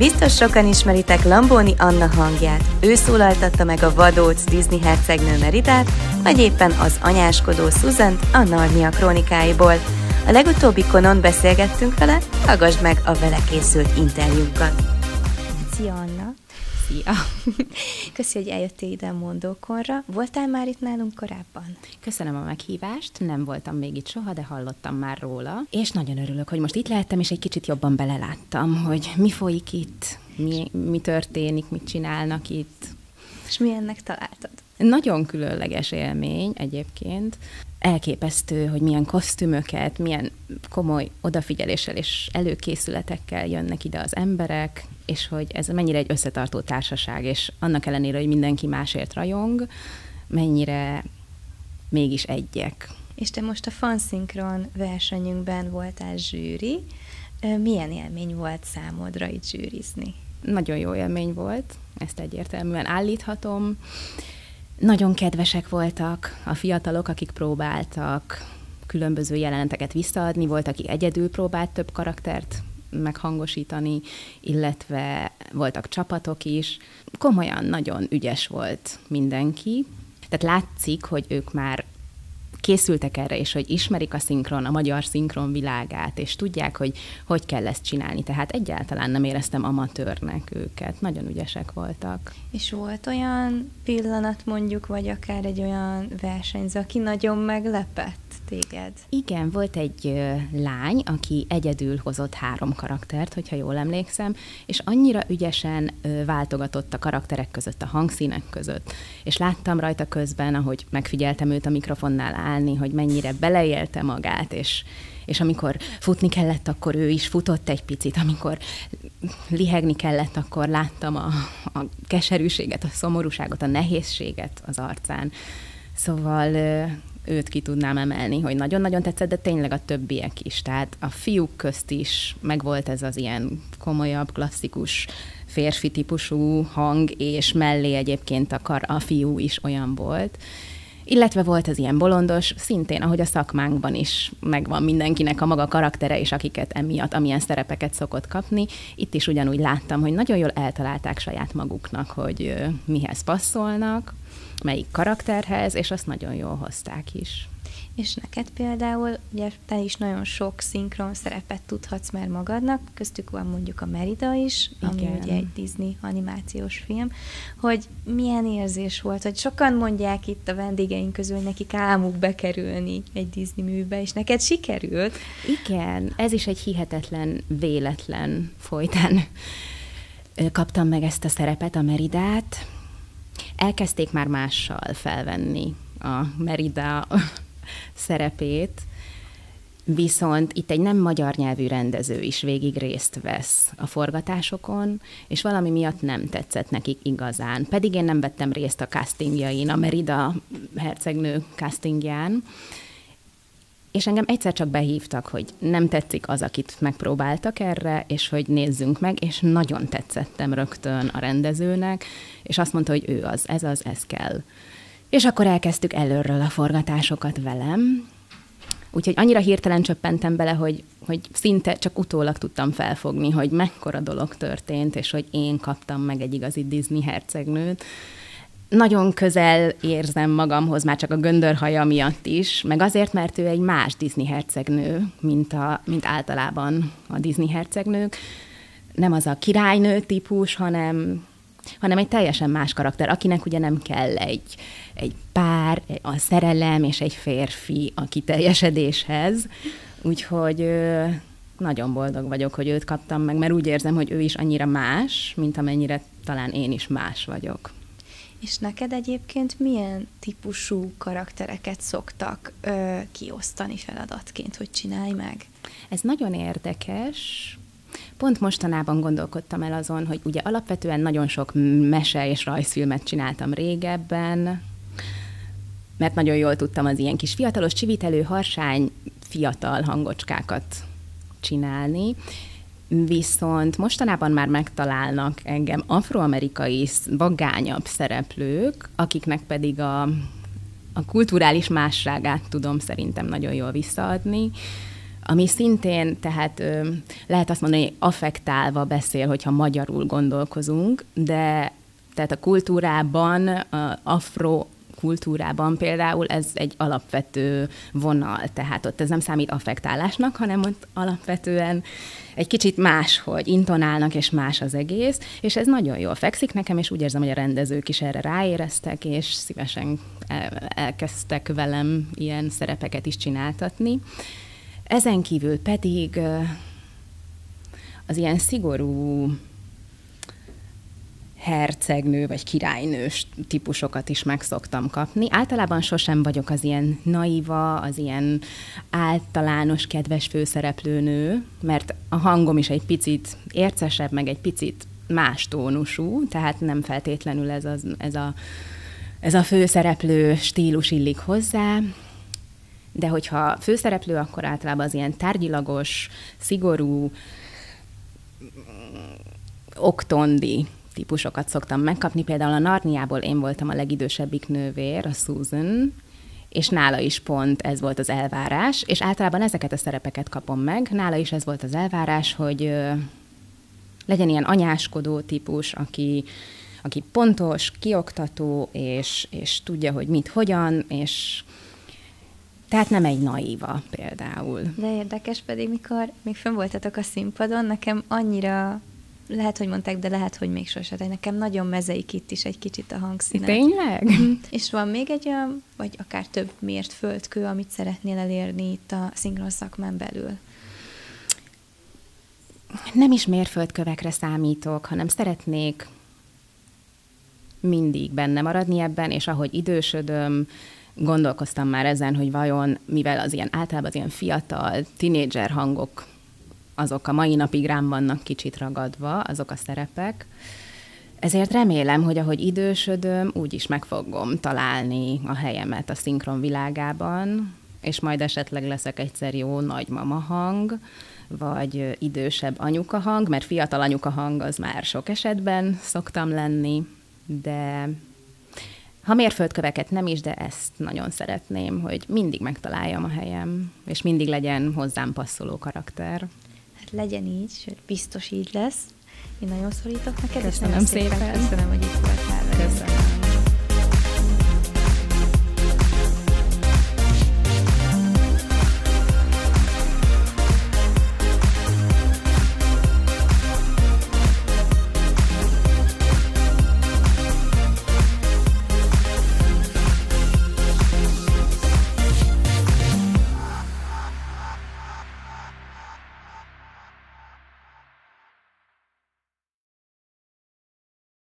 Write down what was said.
Biztos sokan ismeritek Lamboni Anna hangját. Ő szólaltatta meg a vadóc Disney hercegnő Meridát, vagy éppen az anyáskodó Susant a Narnia krónikáiból. A legutóbbi konon beszélgettünk vele, hallgassd meg a vele készült interjúkat. Szia, Anna! Ja. Köszi, hogy eljöttél ide a Mondókonra. Voltál már itt nálunk korábban? Köszönöm a meghívást, nem voltam még itt soha, de hallottam már róla. És nagyon örülök, hogy most itt lehettem, és egy kicsit jobban beleláttam, hogy mi folyik itt, mi történik, mit csinálnak itt. És milyennek találtad? Nagyon különleges élmény egyébként. Elképesztő, hogy milyen kosztümöket, milyen komoly odafigyeléssel és előkészületekkel jönnek ide az emberek, és hogy ez mennyire egy összetartó társaság, és annak ellenére, hogy mindenki másért rajong, mennyire mégis egyek. És te most a fanszinkron versenyünkben voltál zsűri. Milyen élmény volt számodra itt zsűrizni? Nagyon jó élmény volt, ezt egyértelműen állíthatom. Nagyon kedvesek voltak a fiatalok, akik próbáltak különböző jeleneteket visszaadni, volt, aki egyedül próbált több karaktert meghangosítani, illetve voltak csapatok is. Komolyan nagyon ügyes volt mindenki. Tehát látszik, hogy ők már készültek erre, és hogy ismerik a magyar szinkron világát, és tudják, hogy hogy kell ezt csinálni. Tehát egyáltalán nem éreztem amatőrnek őket. Nagyon ügyesek voltak. És volt olyan pillanat mondjuk, vagy akár egy olyan versenyző, aki nagyon meglepett téged? Igen, volt egy lány, aki egyedül hozott 3 karaktert, hogyha jól emlékszem, és annyira ügyesen váltogatott a karakterek között, a hangszínek között. És láttam rajta közben, ahogy megfigyeltem őt a mikrofonnál állni, hogy mennyire beleélte magát, és amikor futni kellett, akkor ő is futott egy picit, amikor lihegni kellett, akkor láttam a keserűséget, a szomorúságot, a nehézséget az arcán. Szóval őt ki tudnám emelni, hogy nagyon-nagyon tetszett, de tényleg a többiek is. Tehát a fiúk közt is megvolt ez az ilyen komolyabb, klasszikus, férfi típusú hang, és mellé egyébként a fiú is olyan volt. Illetve volt az ilyen bolondos, szintén, ahogy a szakmánkban is megvan mindenkinek a maga karaktere, és akiket emiatt, amilyen szerepeket szokott kapni. Itt is ugyanúgy láttam, hogy nagyon jól eltalálták saját maguknak, hogy mihez passzolnak, melyik karakterhez, és azt nagyon jól hozták is. És neked például, ugye te is nagyon sok szinkron szerepet tudhatsz már magadnak, köztük van mondjuk a Merida is, igen, ami ugye egy Disney animációs film, hogy milyen érzés volt, hogy sokan mondják itt a vendégeink közül, nekik álmuk bekerülni egy Disney műbe, és neked sikerült. Igen, ez is egy hihetetlen véletlen folytán kaptam meg ezt a szerepet, a Meridát. Elkezdték már mással felvenni a Merida szerepét, viszont itt egy nem magyar nyelvű rendező is végig részt vesz a forgatásokon, és valami miatt nem tetszett nekik igazán. Pedig én nem vettem részt a castingjain, a Merida hercegnő castingján, és engem egyszer csak behívtak, hogy nem tetszik az, akit megpróbáltak erre, és hogy nézzünk meg, és nagyon tetszettem rögtön a rendezőnek, és azt mondta, hogy ő az, ez kell. És akkor elkezdtük előről a forgatásokat velem, úgyhogy annyira hirtelen csöppentem bele, hogy szinte csak utólag tudtam felfogni, hogy mekkora dolog történt, és hogy én kaptam meg egy igazi Disney hercegnőt. Nagyon közel érzem magamhoz, már csak a göndörhaja miatt is, meg azért, mert ő egy más Disney hercegnő, mint általában a Disney hercegnők. Nem az a királynő típus, hanem egy teljesen más karakter, akinek ugye nem kell egy pár, a szerelem és egy férfi a kiteljesedéshez. Úgyhogy nagyon boldog vagyok, hogy őt kaptam meg, mert úgy érzem, hogy ő is annyira más, mint amennyire talán én is más vagyok. És neked egyébként milyen típusú karaktereket szoktak kiosztani feladatként, hogy csinálj meg? Ez nagyon érdekes. Pont mostanában gondolkodtam el azon, hogy ugye alapvetően nagyon sok mese és rajzfilmet csináltam régebben, mert nagyon jól tudtam az ilyen kis fiatalos, csivitelő, harsány, fiatal hangocskákat csinálni. Viszont mostanában már megtalálnak engem afroamerikai, vagányabb szereplők, akiknek pedig a kulturális másságát tudom szerintem nagyon jól visszaadni. ami szintén, tehát lehet azt mondani, hogy affektálva beszél, hogyha magyarul gondolkozunk, de tehát a kultúrában, a afro kultúrában például ez egy alapvető vonal, tehát ott ez nem számít affektálásnak, hanem ott alapvetően egy kicsit máshogy intonálnak, és más az egész, és ez nagyon jól fekszik nekem, és úgy érzem, hogy a rendezők is erre ráéreztek, és szívesen elkezdtek velem ilyen szerepeket is csináltatni. Ezen kívül pedig az ilyen szigorú hercegnő vagy királynős típusokat is meg szoktam kapni. Általában sosem vagyok az ilyen naíva, az ilyen általános, kedves főszereplőnő, mert a hangom is egy picit ércesebb, meg egy picit más tónusú, tehát nem feltétlenül ez a főszereplő stílus illik hozzá, de hogyha főszereplő, akkor általában az ilyen tárgyilagos, szigorú, oktondi típusokat szoktam megkapni. Például a Narniából én voltam a legidősebbik nővér, a Susan, és nála is pont ez volt az elvárás, és általában ezeket a szerepeket kapom meg. Nála is ez volt az elvárás, hogy legyen ilyen anyáskodó típus, aki pontos, kioktató, és tudja, hogy mit, hogyan, és tehát nem egy naíva például. De érdekes pedig, mikor még fönn voltatok a színpadon, nekem annyira... Lehet, hogy mondták, de lehet, hogy még sose. De nekem nagyon mezeik itt is egy kicsit a hangszíne. Tényleg? És van még egy olyan, vagy akár több mért földkő, amit szeretnél elérni itt a szinkron szakmán belül? Nem is mérföldkövekre számítok, hanem szeretnék mindig benne maradni ebben, és ahogy idősödöm, gondolkoztam már ezen, hogy vajon, mivel az ilyen általában az ilyen fiatal, tinédzser hangok, azok a mai napig rám vannak kicsit ragadva, azok a szerepek. Ezért remélem, hogy ahogy idősödöm, úgy is meg fogom találni a helyemet a szinkron világában, és majd esetleg leszek egyszer jó nagymama hang, vagy idősebb anyuka hang, mert fiatal anyuka hang az már sok esetben szoktam lenni, de ha mérföldköveket nem is, de ezt nagyon szeretném, hogy mindig megtaláljam a helyem, és mindig legyen hozzám passzoló karakter. Legyen így, sőt, biztos így lesz. Én nagyon szorítok neked. Köszönöm szépen. Köszönöm, hogy itt voltál. Köszönöm.